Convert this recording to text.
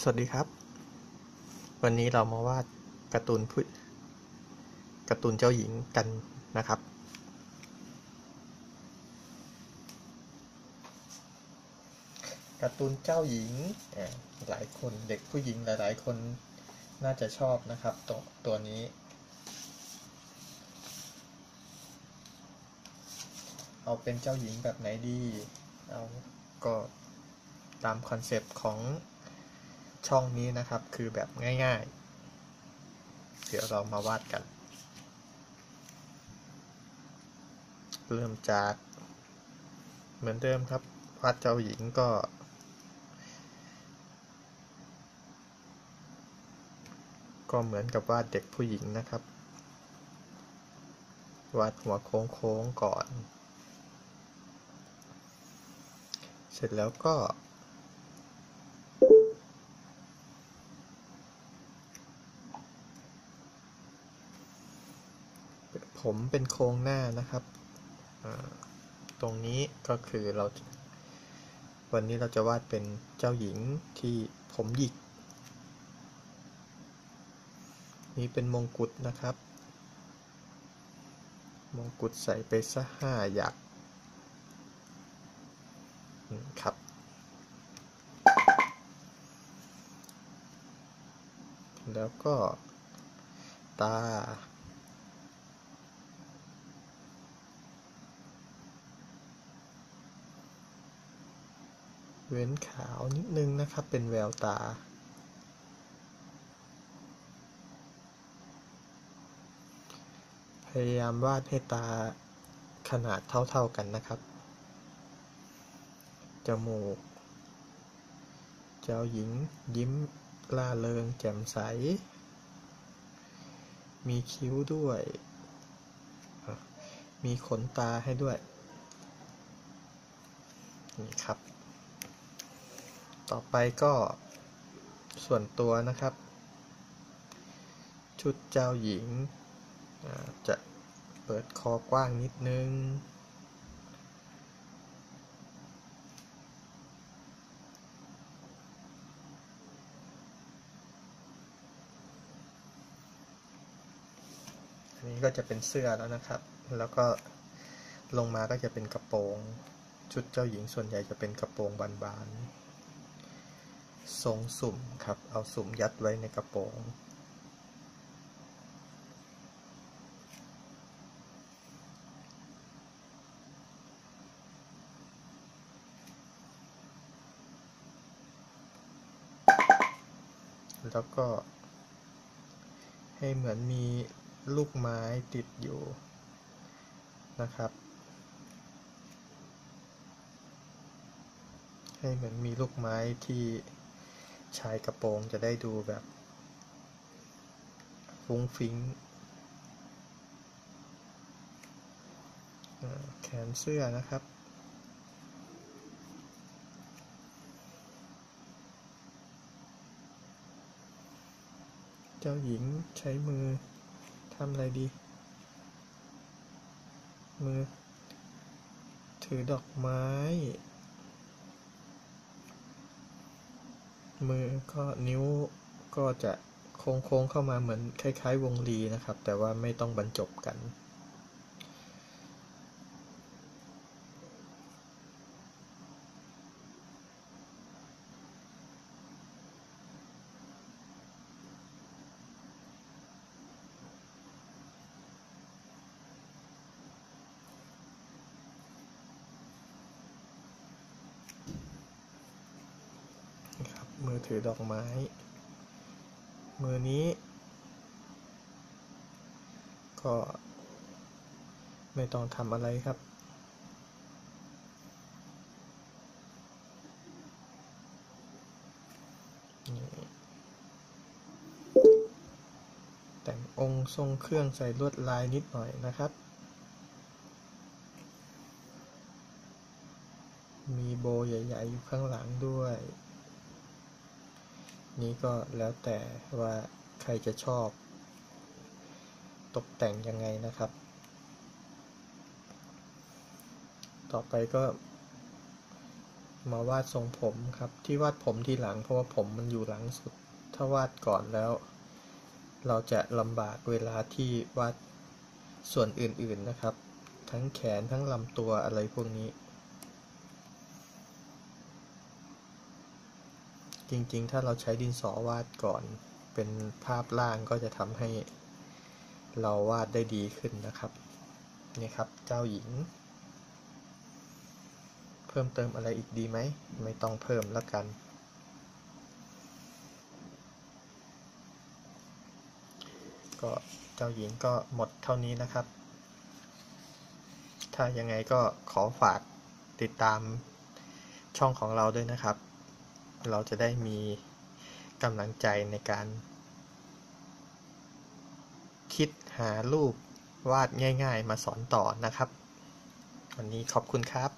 สวัสดีครับวันนี้เรามาวาดการ์ตูนเจ้าหญิงกันนะครับการ์ตูนเจ้าหญิงหลายคนเด็กผู้หญิงหลายคนน่าจะชอบนะครับตัวนี้เอาเป็นเจ้าหญิงแบบไหนดีเอาก็ตามคอนเซปต์ของช่องนี้นะครับคือแบบง่ายๆเดี๋ยวเรามาวาดกันเริ่มจากเหมือนเดิมครับวาดเจ้าหญิงก็เหมือนกับวาดเด็กผู้หญิงนะครับวาดหัวโค้งๆก่อนเสร็จแล้วก็ผมเป็นโครงหน้านะครับตรงนี้ก็คือเราวันนี้เราจะวาดเป็นเจ้าหญิงที่ผมหยิกนี่เป็นมงกุฎนะครับมงกุฎใส่ไปซะ5 หยักครับแล้วก็ตาเว้นขาวนิดนึงนะครับเป็นแววตาพยายามวาดให้ตาขนาดเท่าๆกันนะครับจมูกเจ้าหญิงยิ้มล่าเริงแจ่มใสมีคิ้วด้วยมีขนตาให้ด้วยนี่ครับต่อไปก็ส่วนตัวนะครับชุดเจ้าหญิงจะเปิดคอกว้างนิดนึงอันนี้ก็จะเป็นเสื้อแล้วนะครับแล้วก็ลงมาก็จะเป็นกระโปรงชุดเจ้าหญิงส่วนใหญ่จะเป็นกระโปรงบานๆทรงสุ่มครับเอาสุ่มยัดไว้ในกระโปรงแล้วก็ให้เหมือนมีลูกไม้ติดอยู่นะครับให้เหมือนมีลูกไม้ที่ชายกระโปรงจะได้ดูแบบฟุ้งฟิ้งแขนเสื้อนะครับเจ้าหญิงใช้มือทำอะไรดีมือถือดอกไม้มือก็นิ้วก็จะโค้งๆเข้ามาเหมือนคล้ายๆวงรีนะครับแต่ว่าไม่ต้องบรรจบกันมือถือดอกไม้มือนี้ก็ไม่ต้องทำอะไรครับแต่งองค์ทรงเครื่องใส่ลวดลายนิดหน่อยนะครับมีโบว์ใหญ่ๆอยู่ข้างหลังด้วยนี่ก็แล้วแต่ว่าใครจะชอบตกแต่งยังไงนะครับต่อไปก็ มาวาดทรงผมครับที่วาดผมทีหลังเพราะว่าผมมันอยู่หลังสุดถ้าวาดก่อนแล้วเราจะลำบากเวลาที่วาดส่วนอื่นๆนะครับทั้งแขนทั้งลำตัวอะไรพวกนี้จริงๆถ้าเราใช้ดินสอวาดก่อนเป็นภาพล่างก็จะทำให้เราวาดได้ดีขึ้นนะครับนี่ครับเจ้าหญิงเพิ่มเติมอะไรอีกดีไหมไม่ต้องเพิ่มแล้วกันก็เจ้าหญิงก็หมดเท่านี้นะครับถ้ายังไงก็ขอฝากติดตามช่องของเราด้วยนะครับเราจะได้มีกำลังใจในการคิดหารูปวาดง่ายๆมาสอนต่อนะครับวันนี้ขอบคุณครับ